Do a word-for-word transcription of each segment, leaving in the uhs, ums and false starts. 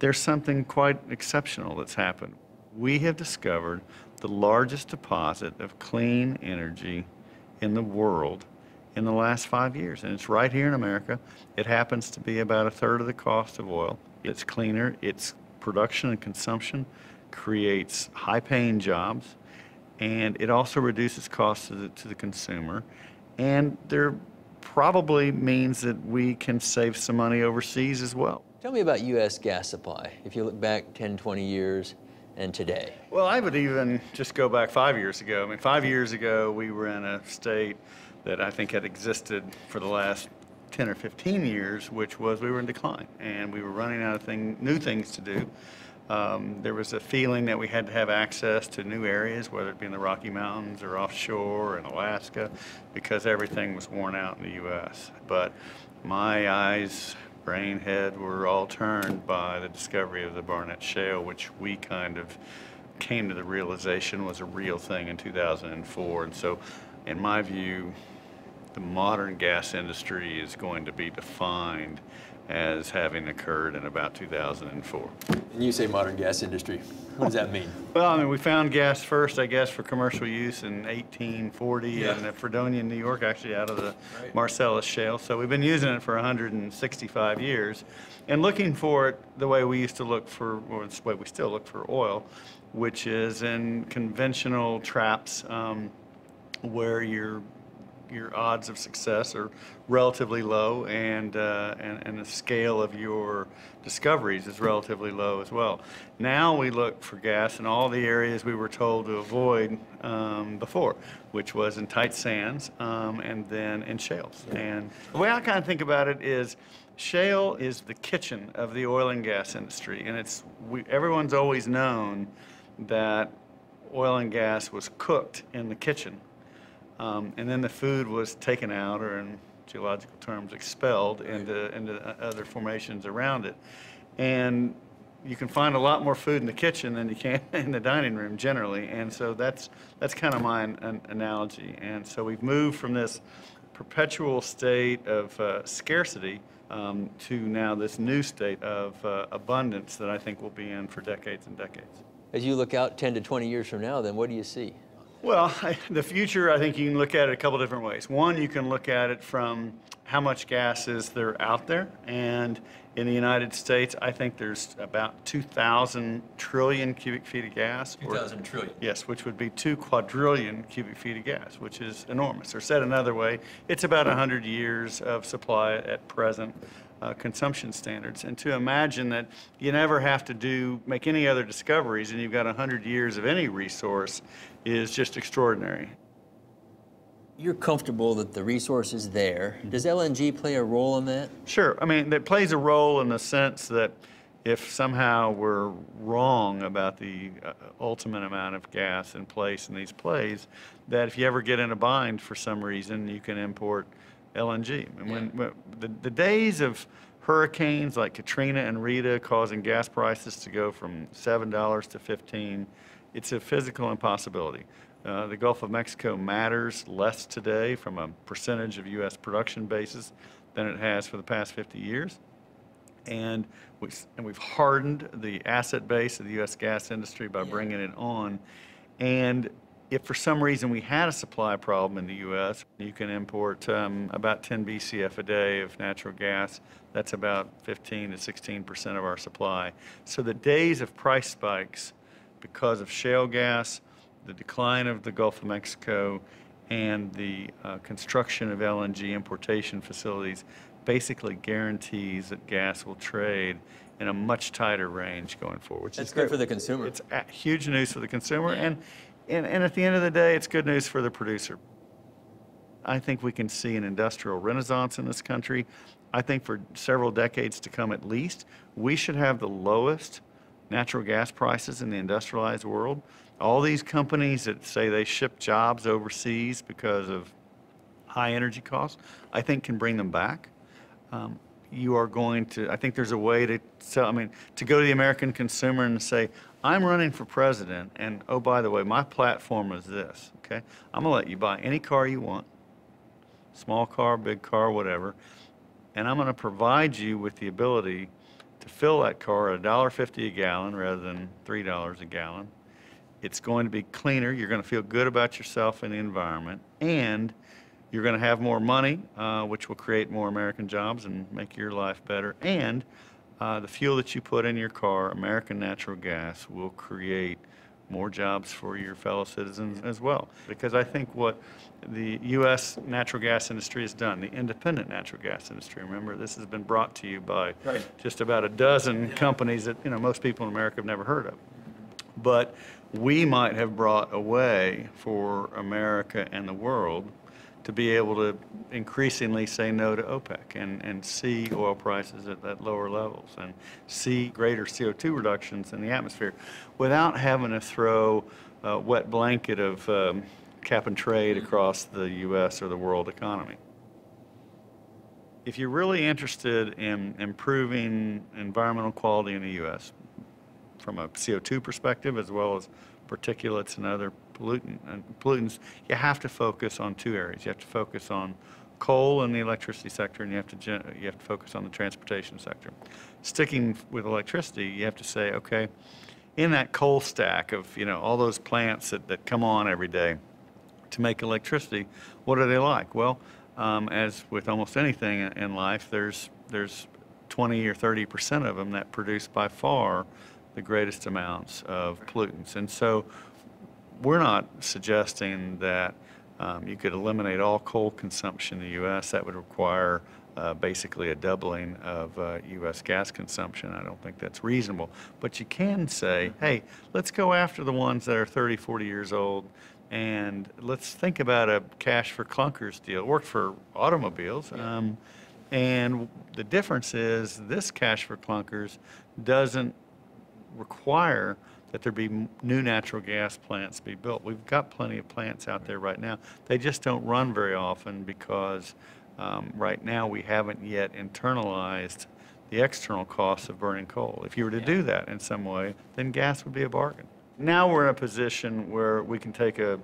there's something quite exceptional that's happened. We have discovered the largest deposit of clean energy in the world in the last five years, and it's right here in America. It happens to be about a third of the cost of oil. It's cleaner, its production and consumption creates high-paying jobs, and it also reduces costs to the, to the consumer, and there probably means that we can save some money overseas as well. Tell me about U S gas supply, if you look back ten, twenty years and today. Well, I would even just go back five years ago. I mean, five years ago, we were in a state that I think had existed for the last ten or fifteen years, which was we were in decline, and we were running out of thing, new things to do. Um, there was a feeling that we had to have access to new areas, whether it be in the Rocky Mountains or offshore in Alaska, because everything was worn out in the U S. But my eyes, brain, head were all turned by the discovery of the Barnett Shale, which we kind of came to the realization was a real thing in two thousand four. And so, in my view, the modern gas industry is going to be defined as having occurred in about two thousand four. And you say modern gas industry. What does that mean? Well, I mean, we found gas first, I guess, for commercial use in eighteen forty, yeah, in Fredonia, New York, actually out of the right Marcellus shale. So we've been using it for one hundred sixty-five years and looking for it the way we used to look for, or the way we still look for oil, which is in conventional traps um, where you're your odds of success are relatively low, and, uh, and, and the scale of your discoveries is relatively low as well. Now we look for gas in all the areas we were told to avoid um, before, which was in tight sands um, and then in shales. And the way I kind of think about it is shale is the kitchen of the oil and gas industry, and it's we, everyone's always known that oil and gas was cooked in the kitchen. Um, and then the food was taken out, or in geological terms, expelled into, into other formations around it. And you can find a lot more food in the kitchen than you can in the dining room generally. And so that's, that's kind of my an analogy. And so we've moved from this perpetual state of uh, scarcity um, to now this new state of uh, abundance that I think we'll be in for decades and decades. As you look out ten to twenty years from now, then what do you see? Well, I, the future, I think you can look at it a couple different ways. One, you can look at it from how much gas is there out there. And in the United States, I think there's about two thousand trillion cubic feet of gas. two thousand trillion. Yes, which would be two quadrillion cubic feet of gas, which is enormous. Or said another way, it's about one hundred years of supply at present uh, consumption standards. And to imagine that you never have to do, make any other discoveries, and you've got one hundred years of any resource is just extraordinary. You're comfortable that the resource is there. Does L N G play a role in that? Sure. I mean, it plays a role in the sense that if somehow we're wrong about the uh, ultimate amount of gas in place in these plays, that if you ever get in a bind for some reason, you can import L N G. And when, when the, the days of hurricanes like Katrina and Rita causing gas prices to go from seven dollars to fifteen dollars, it's a physical impossibility. Uh, the Gulf of Mexico matters less today from a percentage of U S production basis than it has for the past fifty years. And, we, and we've hardened the asset base of the U S gas industry by bringing it on. And if for some reason we had a supply problem in the U S, you can import um, about ten B C F a day of natural gas. That's about fifteen to sixteen percent of our supply. So the days of price spikes because of shale gas, the decline of the Gulf of Mexico, and the uh, construction of L N G importation facilities basically guarantees that gas will trade in a much tighter range going forward. Which That's is good great. for the consumer. It's huge news for the consumer, and, and, and at the end of the day, it's good news for the producer. I think we can see an industrial renaissance in this country. I think for several decades to come at least, we should have the lowest natural gas prices in the industrialized world. All these companies that say they ship jobs overseas because of high energy costs, I think can bring them back. Um, you are going to, I think there's a way to sell, I mean, to go to the American consumer and say, I'm running for president, and oh, by the way, my platform is this, okay? I'm gonna let you buy any car you want, small car, big car, whatever, and I'm gonna provide you with the ability to fill that car at a dollar fifty a gallon rather than three dollars a gallon. It's going to be cleaner. You're going to feel good about yourself and the environment. And you're going to have more money, uh, which will create more American jobs and make your life better. And uh, the fuel that you put in your car, American natural gas, will create more jobs for your fellow citizens as well. Because I think what the U S natural gas industry has done, the independent natural gas industry, remember this has been brought to you by right. just about a dozen yeah. companies that you know most people in America have never heard of. But we might have brought a way for America and the world to be able to increasingly say no to OPEC and, and see oil prices at, at lower levels and see greater C O two reductions in the atmosphere without having to throw a wet blanket of um, cap and trade across the U S or the world economy. If you're really interested in improving environmental quality in the U S from a C O two perspective as well as particulates and other pollutant, and pollutants, you have to focus on two areas. You have to focus on coal and the electricity sector, and you have to you have to focus on the transportation sector. Sticking with electricity, you have to say, okay, in that coal stack of you know all those plants that, that come on every day to make electricity, what are they like? Well, um, as with almost anything in life, there's there's twenty or thirty percent of them that produce by far the greatest amounts of pollutants. And so we're not suggesting that um, you could eliminate all coal consumption in the U S. That would require uh, basically a doubling of uh, U S gas consumption. I don't think that's reasonable. But you can say, hey, let's go after the ones that are thirty, forty years old, and let's think about a cash for clunkers deal. It worked for automobiles. Um, and the difference is this cash for clunkers doesn't require that there be new natural gas plants be built. We've got plenty of plants out there right now. They just don't run very often because um, right now we haven't yet internalized the external costs of burning coal. If you were to yeah. do that in some way, then gas would be a bargain. Now we're in a position where we can take a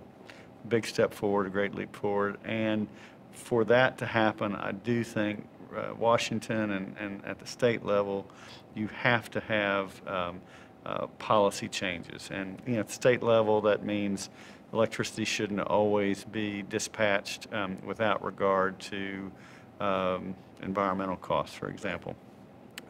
big step forward, a great leap forward, and for that to happen, I do think uh, Washington and, and at the state level, you have to have um, Uh, policy changes. And you know, at state level, that means electricity shouldn't always be dispatched um, without regard to um, environmental costs, for example.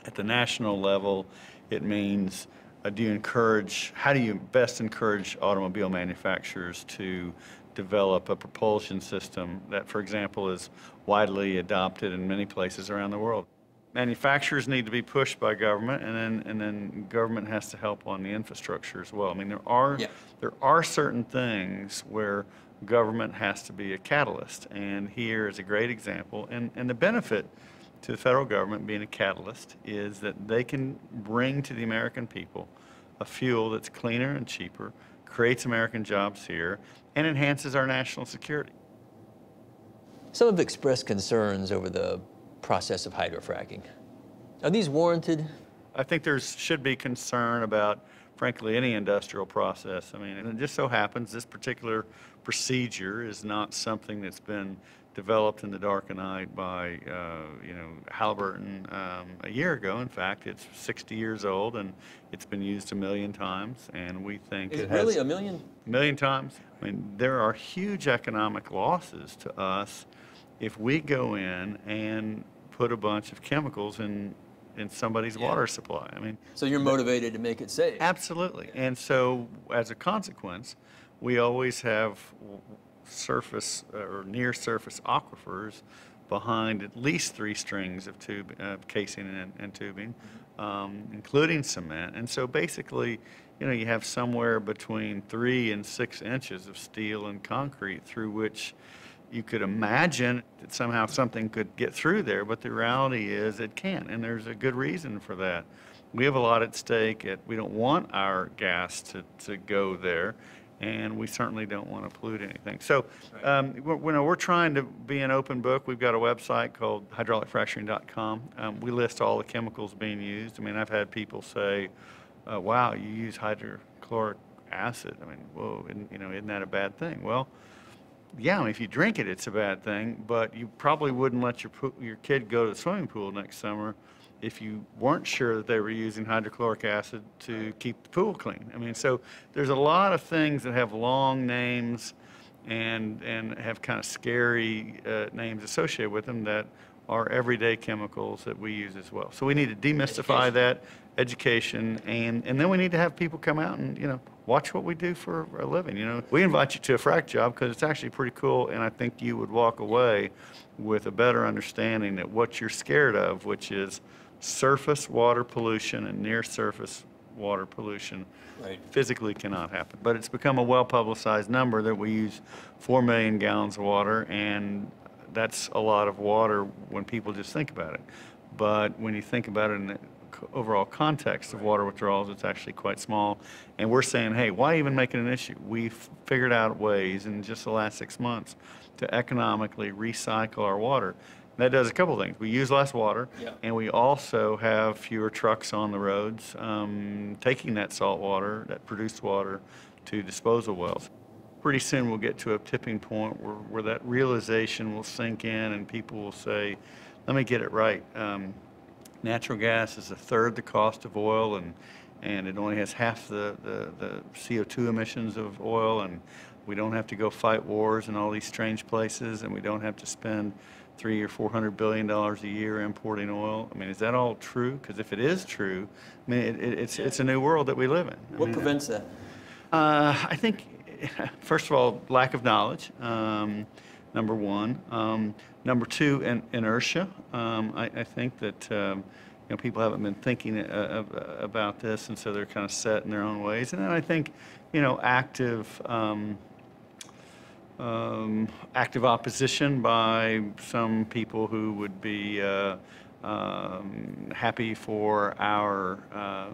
At the national level, it means uh, do you encourage, how do you best encourage automobile manufacturers to develop a propulsion system that, for example, is widely adopted in many places around the world. Manufacturers need to be pushed by government, and then and then government has to help on the infrastructure as well. I mean, there are yeah. there are certain things where government has to be a catalyst, and here is a great example. And and the benefit to the federal government being a catalyst is that they can bring to the American people a fuel that's cleaner and cheaper, creates American jobs here, and enhances our national security. Some have expressed concerns over the process of hydrofracking. Are these warranted? I think there should be concern about, frankly, any industrial process. I mean, it just so happens this particular procedure is not something that's been developed in the dark of night by, uh, you know, Halliburton um, a year ago. In fact, it's sixty years old, and it's been used a million times, and we think is it, it really has a million? A million times. I mean, there are huge economic losses to us if we go in and put a bunch of chemicals in in somebody's yeah. water supply. I mean, so you're motivated to make it safe. Absolutely. Yeah. And so as a consequence, we always have surface or near surface aquifers behind at least three strings of tube uh, casing and, and tubing, mm-hmm. um, including cement. And so basically, you know, you have somewhere between three and six inches of steel and concrete through which you could imagine that somehow something could get through there, but the reality is it can't, and there's a good reason for that. We have a lot at stake. At, we don't want our gas to, to go there, and we certainly don't want to pollute anything. So um, we're, we're, we're trying to be an open book. We've got a website called hydraulic fracturing dot com. Um, we list all the chemicals being used. I mean, I've had people say, uh, wow, you use hydrochloric acid. I mean, whoa, isn't, you know, isn't that a bad thing? Well, yeah, I mean, if you drink it, it's a bad thing, but you probably wouldn't let your, your kid go to the swimming pool next summer if you weren't sure that they were using hydrochloric acid to keep the pool clean. I mean, so there's a lot of things that have long names and, and have kind of scary uh, names associated with them that are everyday chemicals that we use as well. So we need to demystify education. that, education, and, and then we need to have people come out and, you know, watch what we do for a living. You know, we invite you to a frack job because it's actually pretty cool, and I think you would walk away with a better understanding that what you're scared of, which is surface water pollution and near surface water pollution, right, physically cannot happen. But it's become a well-publicized number that we use four million gallons of water, and that's a lot of water when people just think about it. But when you think about it in the overall context of water withdrawals, it's actually quite small. And we're saying, hey, why even make it an issue? We've figured out ways in just the last six months to economically recycle our water. And that does a couple of things. We use less water, yeah, and we also have fewer trucks on the roads um, taking that salt water, that produced water, to disposal wells. Pretty soon we'll get to a tipping point where, where that realization will sink in and people will say, let me get it right. Um, Natural gas is a third the cost of oil, and, and it only has half the, the, the C O two emissions of oil, and we don't have to go fight wars in all these strange places, and we don't have to spend three or four hundred billion dollars a year importing oil. I mean, is that all true? Because if it is true, I mean, it, it, it's, it's a new world that we live in. I what mean, prevents that? Uh, I think, first of all, lack of knowledge. Um, Number one, um, number two, in, inertia. Um, I, I think that um, you know, people haven't been thinking uh, about this, and so they're kind of set in their own ways. And then I think, you know, active um, um, active opposition by some people who would be uh, um, happy for our Uh,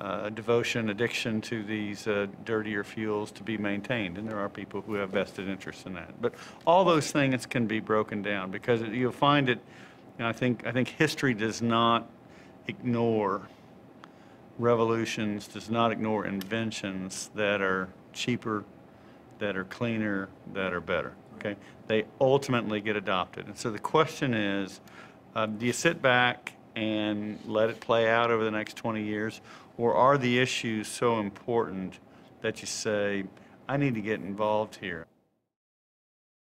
Uh, devotion, addiction to these uh, dirtier fuels to be maintained, and there are people who have vested interests in that. But all those things can be broken down because it, you'll find it. You know, I think I think history does not ignore revolutions, does not ignore inventions that are cheaper, that are cleaner, that are better. Okay, they ultimately get adopted, and so the question is, uh, do you sit back and let it play out over the next twenty years? Or are the issues so important that you say, I need to get involved here?